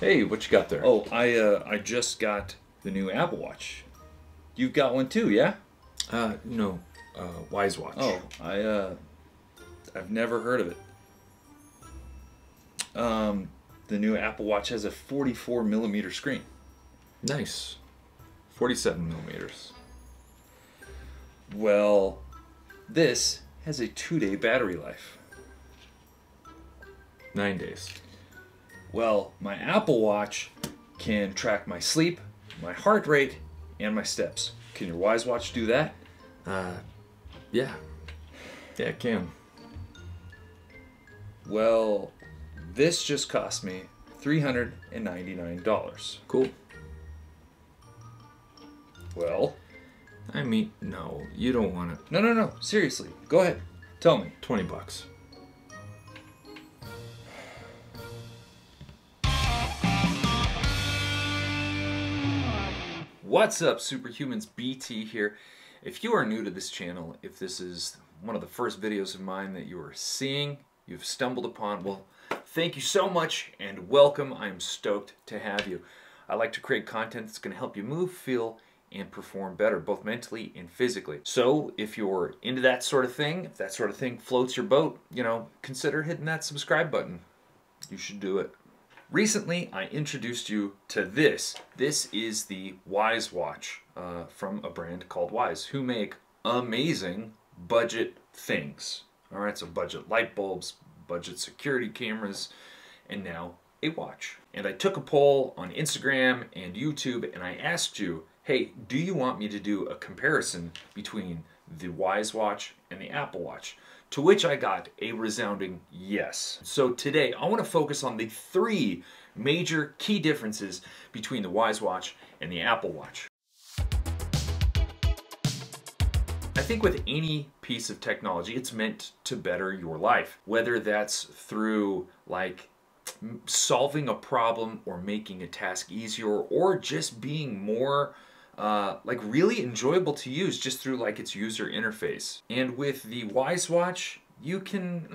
Hey, what you got there? Oh, I just got the new Apple Watch. You've got one too, yeah? No. Wyze Watch. Oh, I've never heard of it. The new Apple Watch has a 44mm screen. Nice. 47mm. Well, this has a 2-day battery life. 9 days. Well, my Apple Watch can track my sleep, my heart rate, and my steps. Can your Wyze Watch do that? Yeah. Yeah, it can. Well, this just cost me $399. Cool. Well, I mean, no, you don't want it. No, seriously. Go ahead. Tell me. 20 bucks. What's up, Superhumans? BT here. If you are new to this channel, if this is one of the first videos of mine that you are seeing, you've stumbled upon, well, thank you so much and welcome. I'm stoked to have you. I like to create content that's going to help you move, feel, and perform better, both mentally and physically. So if you're into that sort of thing, if that sort of thing floats your boat, you know, consider hitting that subscribe button. You should do it. Recently, I introduced you to this. This is the Wyze Watch from a brand called Wyze, who make amazing budget things. All right, so budget light bulbs, budget security cameras, and now a watch. And I took a poll on Instagram and YouTube, and I asked you, hey, do you want me to do a comparison between the Wyze Watch and the Apple Watch? To which I got a resounding yes. So today I want to focus on the 3 major key differences between the Wyze Watch and the Apple Watch. I think with any piece of technology, it's meant to better your life, whether that's through like solving a problem or making a task easier or just being more like really enjoyable to use just through like its user interface. And with the Wyze Watch, you can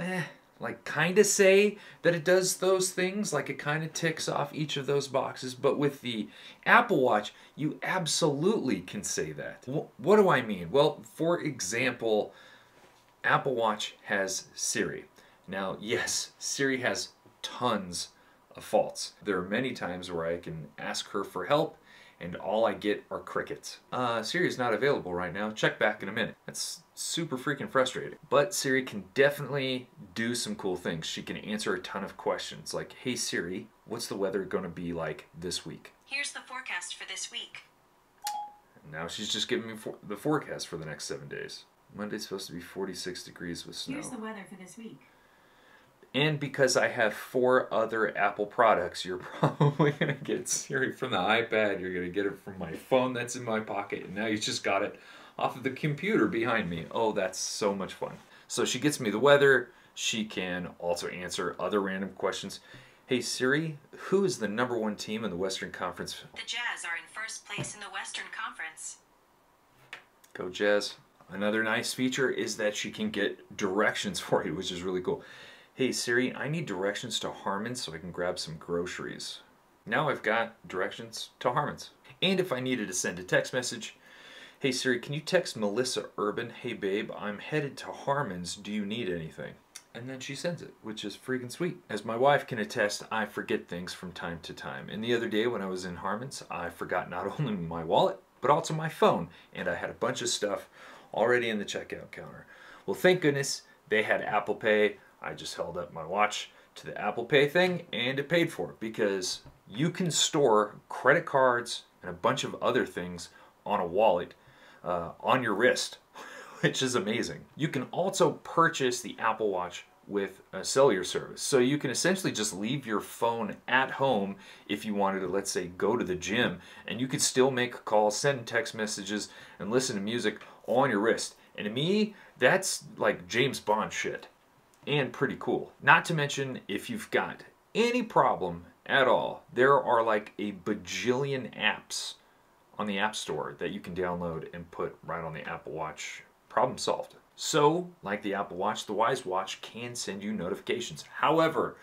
like kind of say that it does those things, like it kind of ticks off each of those boxes, but with the Apple Watch, you absolutely can say that. What do I mean? Well, for example, Apple Watch has Siri. Now, yes, Siri has tons of faults. There are many times where I can ask her for help and all I get are crickets. Siri is not available right now. Check back in a minute. That's super freaking frustrating. But Siri can definitely do some cool things. She can answer a ton of questions like, hey Siri, what's the weather gonna be like this week? Here's the forecast for this week. And now she's just giving me the forecast for the next 7 days. Monday's supposed to be 46 degrees with snow. Here's the weather for this week. And because I have 4 other Apple products, you're probably going to get Siri from the iPad, you're going to get it from my phone that's in my pocket, and now you just got it off of the computer behind me. Oh, that's so much fun. So she gets me the weather, she can also answer other random questions. Hey Siri, who is the #1 team in the Western Conference? The Jazz are in 1st place in the Western Conference. Go Jazz. Another nice feature is that she can get directions for you, which is really cool. Hey Siri, I need directions to Harmons so I can grab some groceries. Now I've got directions to Harmons. And if I needed to send a text message, hey Siri, can you text Melissa Urban, hey babe, I'm headed to Harmons, do you need anything? And then she sends it, which is freaking sweet. As my wife can attest, I forget things from time to time. And the other day when I was in Harmons, I forgot not only my wallet, but also my phone. And I had a bunch of stuff already in the checkout counter. Well, thank goodness they had Apple Pay. I just held up my watch to the Apple Pay thing and it paid for it, because you can store credit cards and a bunch of other things on a wallet on your wrist, which is amazing. You can also purchase the Apple Watch with a cellular service. So you can essentially just leave your phone at home if you wanted to, let's say, go to the gym, and you could still make calls, send text messages, and listen to music on your wrist. And to me, that's like James Bond shit. And pretty cool. Not to mention, if you've got any problem at all, there are like a bajillion apps on the App Store that you can download and put right on the Apple Watch. Problem solved. So, like the Apple Watch, the Wyze Watch can send you notifications. However,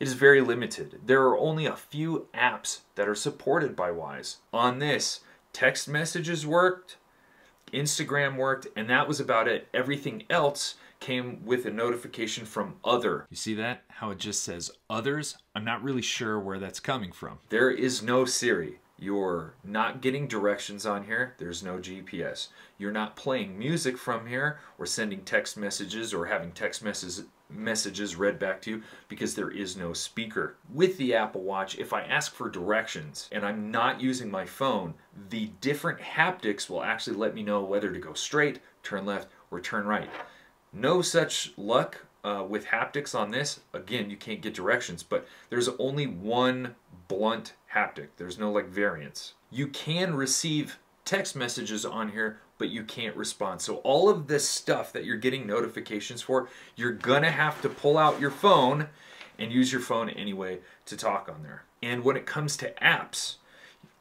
it is very limited. There are only a few apps that are supported by Wyze. On this, text messages worked, Instagram worked, and that was about it. Everything else came with a notification from Other. You see that? How it just says Others? I'm not really sure where that's coming from. There is no Siri. You're not getting directions on here. There's no GPS. You're not playing music from here or sending text messages or having text messages read back to you, because there is no speaker. With the Apple Watch, if I ask for directions and I'm not using my phone, the different haptics will actually let me know whether to go straight, turn left, or turn right. No such luck with haptics on this. Again, you can't get directions, but there's only one blunt haptic. There's no like variance. You can receive text messages on here, but you can't respond. So all of this stuff that you're getting notifications for, you're gonna have to pull out your phone and use your phone anyway to talk on there. And when it comes to apps,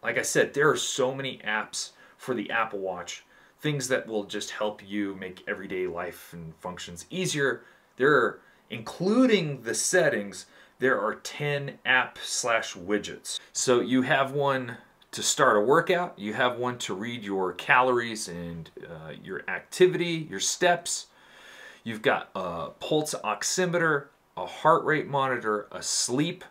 like I said, there are so many apps for the Apple Watch, things that will just help you make everyday life and functions easier. There are, including the settings, there are 10 app/widgets. So you have one to start a workout, you have one to read your calories and your activity, your steps. You've got a pulse oximeter, a heart rate monitor, a sleep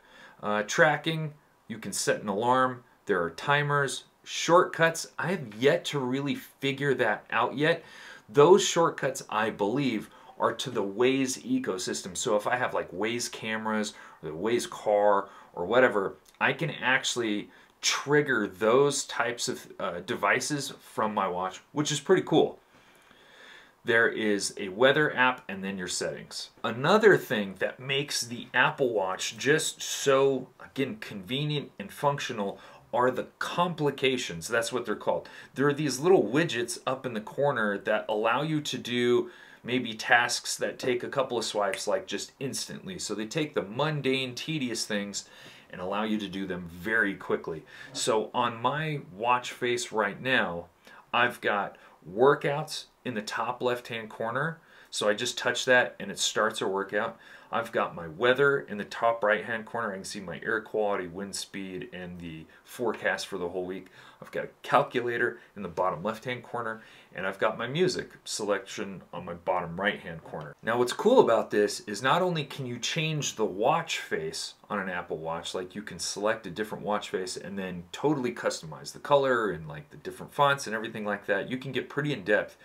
tracking. You can set an alarm. There are timers, shortcuts. I have yet to really figure that out yet. Those shortcuts, I believe, are to the Wyze ecosystem. So if I have like Wyze cameras or the Wyze car or whatever, I can actually trigger those types of devices from my watch, which is pretty cool. There is a weather app and then your settings. Another thing that makes the Apple Watch just so, again, convenient and functional are the complications. That's what they're called. There are these little widgets up in the corner that allow you to do maybe tasks that take a couple of swipes, like just instantly. So they take the mundane, tedious things and allow you to do them very quickly. So on my watch face right now, I've got workouts in the top left-hand corner. So I just touch that and it starts a workout. I've got my weather in the top right-hand corner. I can see my air quality, wind speed, and the forecast for the whole week. I've got a calculator in the bottom left-hand corner, and I've got my music selection on my bottom right-hand corner. Now what's cool about this is not only can you change the watch face on an Apple Watch, like you can select a different watch face and then totally customize the color and like the different fonts and everything like that. You can get pretty in-depth,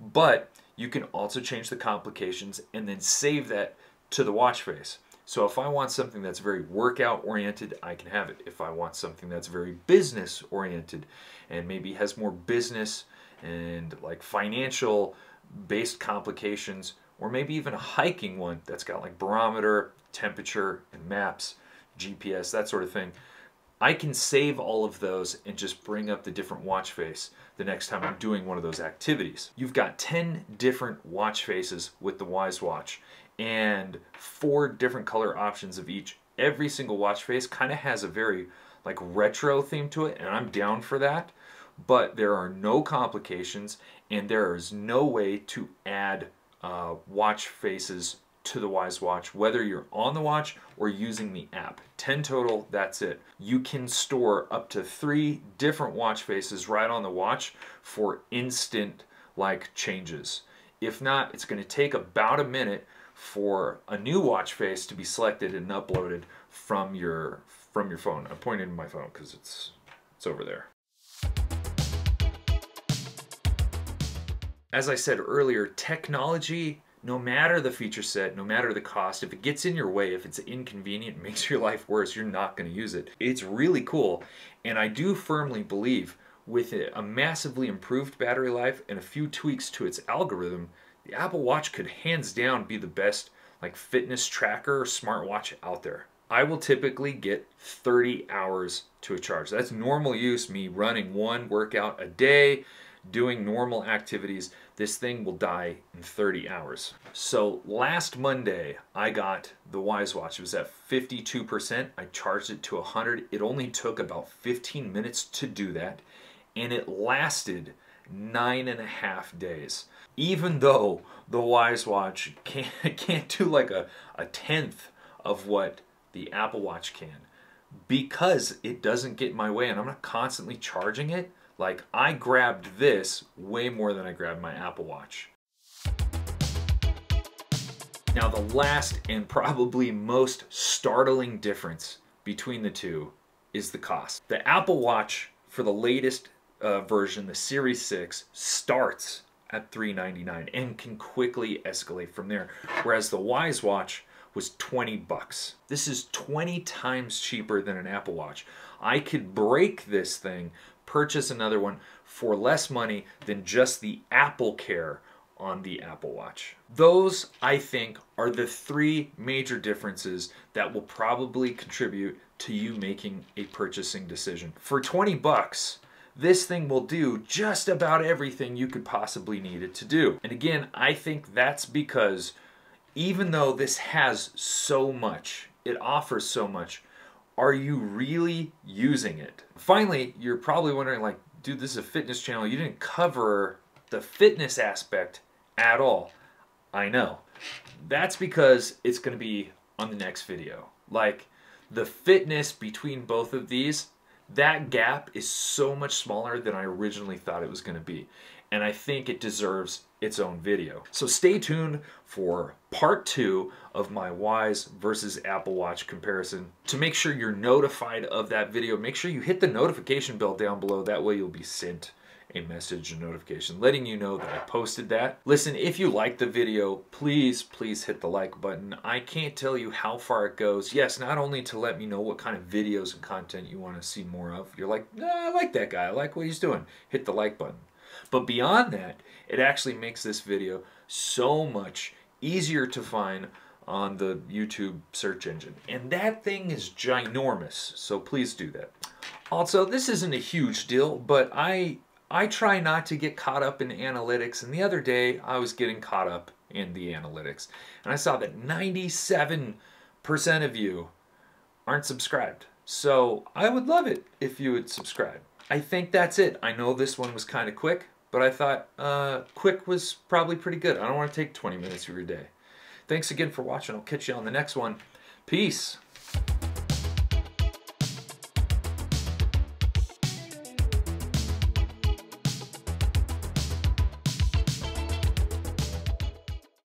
but you can also change the complications and then save that to the watch face. So if I want something that's very workout oriented, I can have it. If I want something that's very business oriented and maybe has more business and like financial based complications, or maybe even a hiking one that's got like barometer, temperature, and maps, GPS, that sort of thing, I can save all of those and just bring up the different watch face the next time I'm doing one of those activities. You've got 10 different watch faces with the Wyze Watch and 4 different color options of each. Every single watch face kind of has a very like retro theme to it, and I'm down for that, but there are no complications and there is no way to add watch faces to the Wyze Watch, whether you're on the watch or using the app. 10 total, that's it. You can store up to 3 different watch faces right on the watch for instant like changes. If not, it's going to take about a minute for a new watch face to be selected and uploaded from your phone. I'm pointing to my phone because it's over there. As I said earlier, technology, no matter the feature set, no matter the cost, if it gets in your way, if it's inconvenient, makes your life worse, you're not going to use it. It's really cool, and I do firmly believe with a massively improved battery life and a few tweaks to its algorithm, the Apple Watch could hands down be the best like fitness tracker or smartwatch out there. I will typically get 30 hours to a charge. That's normal use, me running one workout a day, doing normal activities. This thing will die in 30 hours. So last Monday, I got the Wyze Watch. It was at 52%. I charged it to 100. It only took about 15 minutes to do that, and it lasted 9.5 days. Even though the Wyze Watch can't do like a tenth of what the Apple Watch can, because it doesn't get in my way and I'm not constantly charging it. Like, I grabbed this way more than I grabbed my Apple Watch. Now, the last and probably most startling difference between the two is the cost. The Apple Watch for the latest version, the Series 6, starts at $399 and can quickly escalate from there, whereas the Wyze Watch was 20 bucks. This is 20 times cheaper than an Apple Watch. I could break this thing, purchase another one for less money than just the Apple Care on the Apple Watch. Those, I think, are the three major differences that will probably contribute to you making a purchasing decision. For 20 bucks, this thing will do just about everything you could possibly need it to do. And again, I think that's because even though this has so much, it offers so much, are you really using it? Finally, you're probably wondering, like, dude, this is a fitness channel. You didn't cover the fitness aspect at all. I know. That's because it's going to be on the next video. Like, the fitness between both of these, that gap is so much smaller than I originally thought it was going to be. And I think it deserves its own video. So stay tuned for part 2 of my Wyze versus Apple Watch comparison. To make sure you're notified of that video, make sure you hit the notification bell down below. That way you'll be sent a message and notification letting you know that I posted that. Listen, if you liked the video, please, please hit the like button. I can't tell you how far it goes. Yes, not only to let me know what kind of videos and content you want to see more of. You're like, nah, I like that guy. I like what he's doing. Hit the like button. But beyond that, it actually makes this video so much easier to find on the YouTube search engine. And that thing is ginormous, so please do that. Also, this isn't a huge deal, but I try not to get caught up in analytics, and the other day I was getting caught up in the analytics. And I saw that 97% of you aren't subscribed. So I would love it if you would subscribe. I think that's it. I know this one was kind of quick, but I thought quick was probably pretty good. I don't want to take 20 minutes of your day. Thanks again for watching. I'll catch you on the next one. Peace.